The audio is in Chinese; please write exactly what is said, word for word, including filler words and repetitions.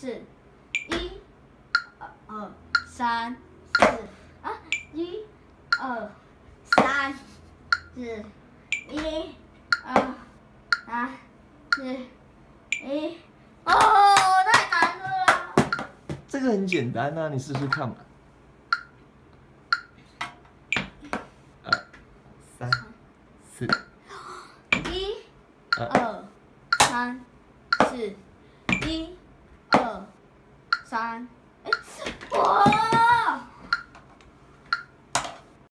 四，一，二，三，四啊，一，二，三，四，一，二，三，四，一，哦，太难了啦！这个很简单啊，你试试看嘛。二，三，四，一，二，三，四，一。三，哎，哇！